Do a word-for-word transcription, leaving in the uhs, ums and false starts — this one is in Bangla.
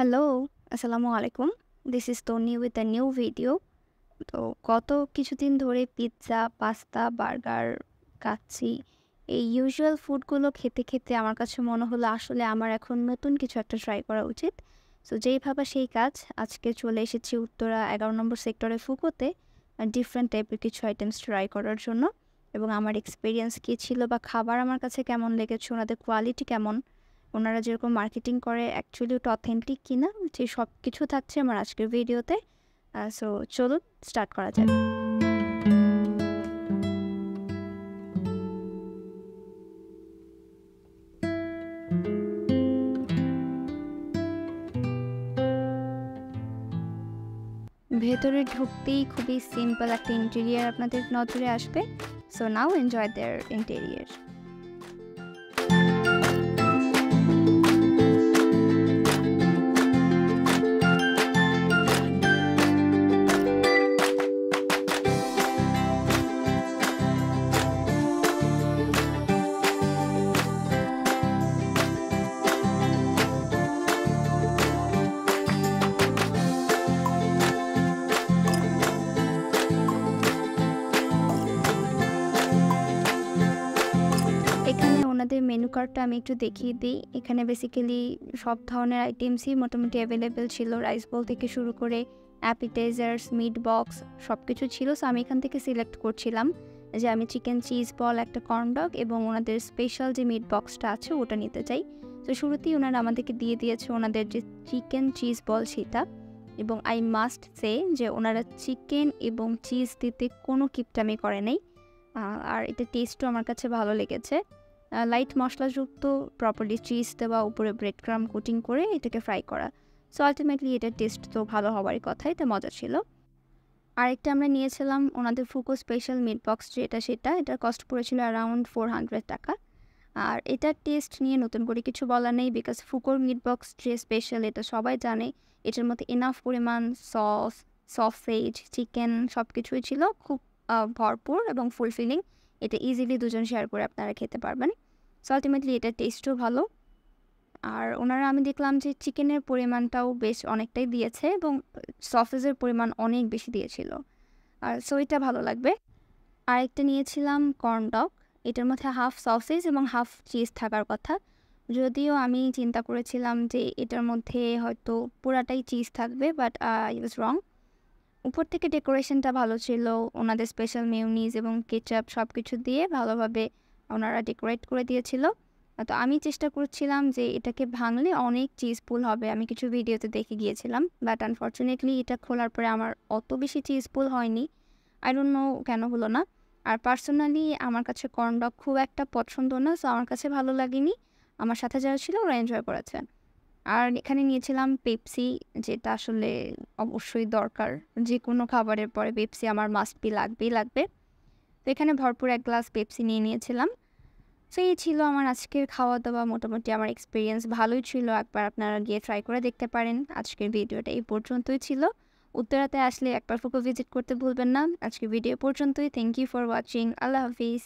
হ্যালো, আসসালামু আলাইকুম। This is Tony with a new video. তো গত কিছুদিন ধরে পিৎজা, পাস্তা, বার্গার খাচ্ছি। এই ইউজুয়াল ফুডগুলো খেতে খেতে আমার কাছে মনে হলো আসলে আমার এখন নতুন কিছু একটা ট্রাই করা উচিত। সো যেইভাবে সেই কাজ, আজকে চলে এসেছি উত্তরা এগারো নম্বর সেক্টরে ফুকোতে ডিফারেন্ট টাইপের কিছু আইটেমস ট্রাই করার জন্য। এবং আমার এক্সপিরিয়েন্স কী ছিল বা খাবার আমার কাছে কেমন লেগেছে, ওনাদের কোয়ালিটি কেমন, ওনারা যেরকম মার্কেটিং করে অ্যাকচুয়ালি ওটা অথেন্টিক কিনা, যে সব কিছু থাকছে আমার আজকের ভিডিওতে। সো চলুন স্টার্ট করা যাক। ভেতরে ঢুকতেই খুবই সিম্পল একটা ইন্টেরিয়ার আপনাদের নজরে আসবে। So now enjoy their interior. Menu কার্ডটা আমি একটু দেখিয়ে দিই। এখানে বেসিক্যালি সব ধরনের আইটেমসই মোটামুটি অ্যাভেলেবেল ছিল। রাইস বোল থেকে শুরু করে অ্যাপিটাইজার্স, মিট বক্স সব কিছু ছিল। সো আমি এখান থেকে সিলেক্ট করছিলাম যে আমি চিকেন চিজ বল, একটা কর্ন ডগ এবং ওনাদের স্পেশাল যে মিট বক্সটা আছে ওটা নিতে চাই। তো শুরুতেই ওনারা আমাদেরকে দিয়ে দিয়েছে ওনাদের যে চিকেন চিজ বল সেটা। এবং আই মাস্ট সে যে ওনারা চিকেন এবং চিজ দিতে কোনো কিপটামি করে নাই, আর এটা টেস্টও আমার কাছে ভালো লেগেছে। লাইট মশলাযুক্ত প্রপারলি চিজ দেওয়া, উপরে ব্রেড ক্রাম কোটিং করে এটাকে ফ্রাই করা। সো আলটিমেটলি এটার টেস্ট তো ভালো হওয়ারই কথা, এটা মজা ছিল। আরেকটা আমরা নিয়েছিলাম ওনাদের ফুকো স্পেশাল মিট বক্স যেটা, সেটা এটার কস্ট পড়েছিল অ্যারাউন্ড ফোর হান্ড্রেড টাকা। আর এটার টেস্ট নিয়ে নতুন করে কিছু বলা নেই, বিকজ ফুকোর মিট বক্স যে স্পেশাল এটা সবাই জানে। এটার মধ্যে এনাফ পরিমাণ সস, সসেজ, চিকেন সব কিছুই ছিল, খুব ভরপুর এবং ফুলফিলিং। এটা ইজিলি দুজন শেয়ার করে আপনারা খেতে পারবেন। সো আলটিমেটলি এটার টেস্টও ভালো। আর ওনারা আমি দেখলাম যে চিকেনের পরিমাণটাও বেশ অনেকটাই দিয়েছে এবং সসেজের পরিমাণ অনেক বেশি দিয়েছিল। আর সো এটা ভালো লাগবে। আরেকটা নিয়েছিলাম কর্ন ডগ, এটার মধ্যে হাফ সসেজ এবং হাফ চিজ থাকার কথা। যদিও আমি চিন্তা করেছিলাম যে এটার মধ্যে হয়তো পুরাটাই চিজ থাকবে, বাট আই ওয়াজ রং। উপর থেকে ডেকোরেশনটা ভালো ছিল, ওনাদের স্পেশাল মেয়োনিজ এবং কেচাপ সব কিছু দিয়ে ভালোভাবে ওনারা ডেকোরেট করে দিয়েছিল। তো আমি চেষ্টা করছিলাম যে এটাকে ভাঙলে অনেক চিজ পুল হবে, আমি কিছু ভিডিওতে দেখে গিয়েছিলাম। বাট আনফর্চুনেটলি এটা খোলার পরে আমার অত বেশি চিজ পুল হয়নি, আই ডোন্ট নো কেন হলো না। আর পার্সোনালি আমার কাছে কর্ন ডগ খুব একটা পছন্দ না, সো আমার কাছে ভালো লাগেনি। আমার সাথে যারা ছিল ওরা এনজয় করেছে। আর এখানে নিয়েছিলাম পেপসি, যেটা আসলে অবশ্যই দরকার, যে কোনো খাবারের পরে পেপসি আমার মাস্ট বি, লাগবেই লাগবে। তো এখানে ভরপুর এক গ্লাস পেপসি নিয়ে নিয়েছিলাম। তো এই ছিল আমার আজকের খাওয়া দাওয়া। মোটামুটি আমার এক্সপিরিয়েন্স ভালোই ছিল, একবার আপনারা গিয়ে ট্রাই করে দেখতে পারেন। আজকের ভিডিওটা এই পর্যন্তই ছিল। উত্তরাতে আসলে একবার ফুকো ভিজিট করতে ভুলবেন না। আজকের ভিডিও পর্যন্তই। Thank you for watching. আল্লাহ হাফিজ।